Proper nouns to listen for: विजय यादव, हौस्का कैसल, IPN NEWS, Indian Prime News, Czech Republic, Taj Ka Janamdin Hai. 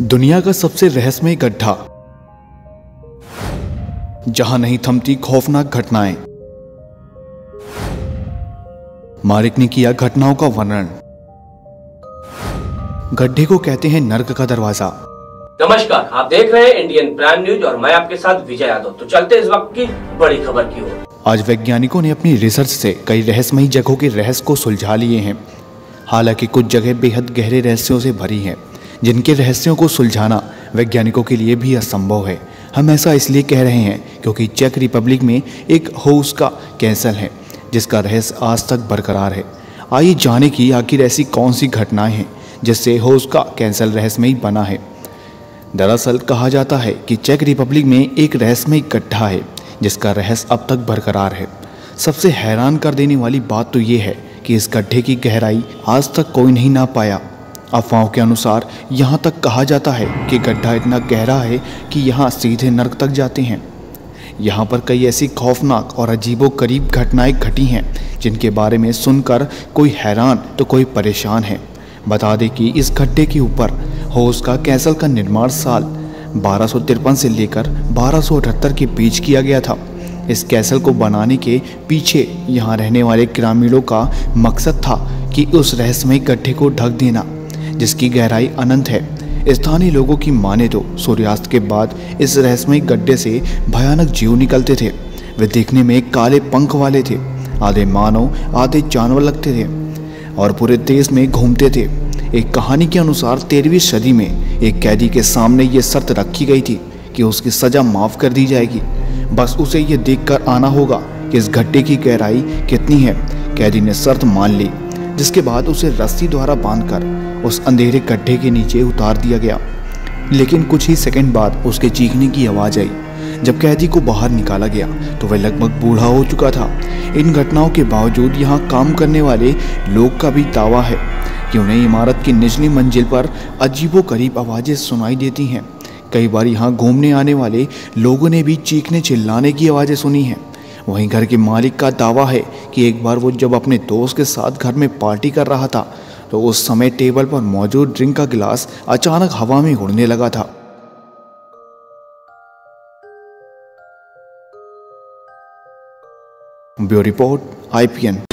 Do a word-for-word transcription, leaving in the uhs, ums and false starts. दुनिया का सबसे रहस्यमय गड्ढा, जहां नहीं थमती खौफनाक घटनाएं। मारिक ने किया घटनाओं का वर्णन। गड्ढे को कहते हैं नर्क का दरवाजा। नमस्कार, आप देख रहे हैं इंडियन प्राइम न्यूज और मैं आपके साथ विजय यादव। तो चलते इस वक्त की बड़ी खबर की ओर। आज वैज्ञानिकों ने अपनी रिसर्च से कई रहस्यमयी जगहों के रहस्य को सुलझा लिए हैं। हालांकि कुछ जगह बेहद गहरे रहस्यों से भरी हैं, जिनके रहस्यों को सुलझाना वैज्ञानिकों के लिए भी असंभव है। हम ऐसा इसलिए कह रहे हैं क्योंकि चेक रिपब्लिक में एक हौस्का कैसल है, जिसका रहस्य आज तक बरकरार है। आइए जाने कि आखिर ऐसी कौन सी घटनाएं हैं जिससे हौस्का कैसल रहस्यमयी बना है। दरअसल कहा जाता है कि चेक रिपब्लिक में एक रहस्यमयी गड्ढा है, जिसका रहस्य अब तक बरकरार है। सबसे हैरान कर देने वाली बात तो ये है कि इस गड्ढे की गहराई आज तक कोई नहीं ना पाया। अफवाहों के अनुसार यहाँ तक कहा जाता है कि गड्ढा इतना गहरा है कि यहाँ सीधे नर्क तक जाते हैं। यहाँ पर कई ऐसी खौफनाक और अजीबोगरीब घटनाएं घटी हैं, जिनके बारे में सुनकर कोई हैरान तो कोई परेशान है। बता दें कि इस गड्ढे के ऊपर हौस्का कैसल का निर्माण साल बारह सौ तिरपन से लेकर बारह सौ अठहत्तर के बीच किया गया था। इस कैसल को बनाने के पीछे यहाँ रहने वाले ग्रामीणों का मकसद था कि उस रहस्यमय गड्ढे को ढक देना, जिसकी गहराई अनंत है। स्थानीय लोगों की माने तो सूर्यास्त के बाद इस रहस्यमय गड्ढे से भयानक जीव निकलते थे। वे देखने में काले पंख वाले थे, आधे मानव आधे जानवर लगते थे और पूरे देश में घूमते थे। एक कहानी के अनुसार तेरहवीं सदी में एक कैदी के सामने ये शर्त रखी गई थी कि उसकी सज़ा माफ़ कर दी जाएगी, बस उसे ये देखकर आना होगा कि इस गड्ढे की गहराई कितनी है। कैदी ने शर्त मान ली, जिसके बाद उसे रस्सी द्वारा बांधकर उस अंधेरे गड्ढे के नीचे उतार दिया गया। लेकिन कुछ ही सेकंड बाद उसके चीखने की आवाज़ आई। जब कैदी को बाहर निकाला गया तो वह लगभग बूढ़ा हो चुका था। इन घटनाओं के बावजूद यहाँ काम करने वाले लोग का भी दावा है कि उन्हें इमारत की निचली मंजिल पर अजीबोगरीब आवाज़ें सुनाई देती हैं। कई बार यहाँ घूमने आने वाले लोगों ने भी चीखने चिल्लाने की आवाज़ें सुनी हैं। वहीं घर के मालिक का दावा है कि एक बार वो जब अपने दोस्त के साथ घर में पार्टी कर रहा था तो उस समय टेबल पर मौजूद ड्रिंक का गिलास अचानक हवा में उड़ने लगा था। Bureau report I P N.